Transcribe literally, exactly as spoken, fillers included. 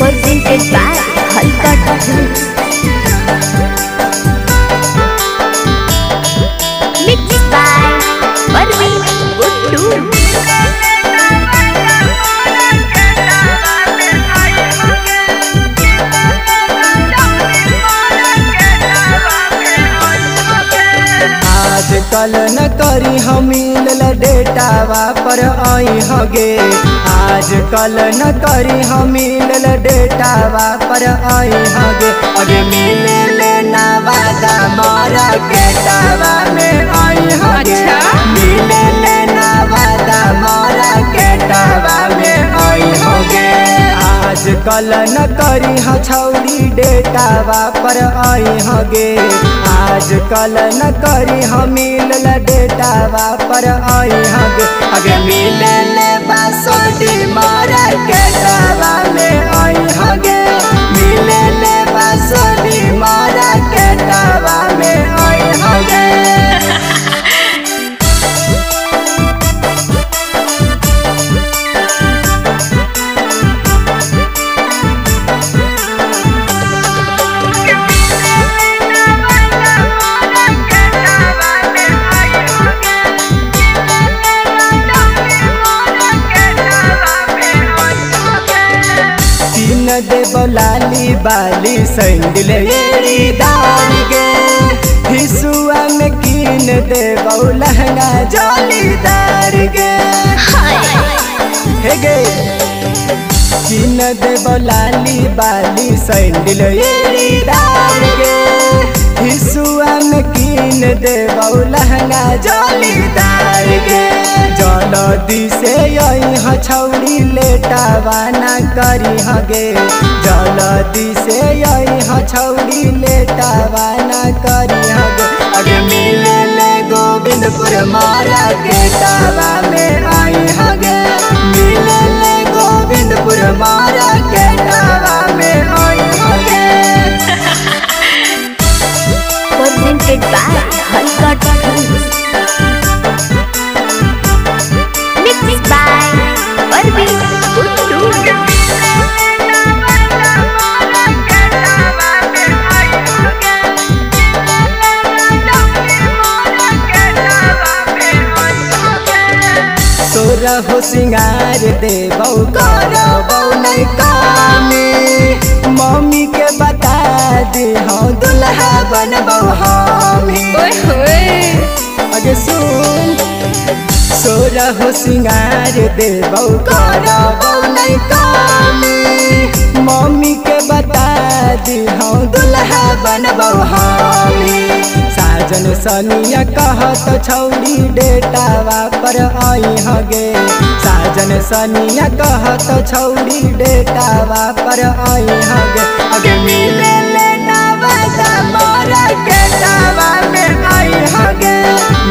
पर printed bag हल्का to mix by Parveen Guddu. आजकल न करी हमीन डेटावा पर आई हगे, आजकल न करी हमीन डेटावा पर आई हगे। अरे मिले लेना वादा मारा केटावा में आई हगे, मिले लेना वादा मारा केटावा में आई हगे। आजकल न करी ह छौरी डेटावा पर आई हगे, आजकल न करी हमील डेटावा पर आई हगे। अगर मिले ले बासोटी मारा केटावा में आई हगे, मिले ले बासोटी मारा केटावा में आई हगे। दे बोलाली बाली संगल मेरी दान गे, हिसुआ में कीन दे लहंगा जालीदार गे। हे गे कीन दे बोलाली बाली संगल मेरी दान गे, हिसुआ में कीन दे लहंगा जालीदार गे। जल्दी से आई ह छौरी लेटावा ना करी हगे, जल्दी से आई ह छौरी लेटावा ना करी हगे। अगर मिले ले गोविंदपुर मारा केटावा में आई हगे, मिले ले गोविंदपुर मारा केटावा में आई हगे। प्रेजेंटेड बाय हल्का टू हो सिंगार दे बहु करो बहु नहीं कामी, मम्मी के बता दे हाँ दुल्हा बन बहु हामी। अगे सुन सोरा हो सिंगार दे बहु करो बहु नहीं कामी, मम्मी के बता दे हाँ दुल्हा बन बहु हामी। साजन सनिया कहत छौरी डेटावा पर आई हगे, साजन सनिया कहत छौरी डेटावा पर आई हगे। अगे मिले लेना वादा मारा केटावा में आई हगे।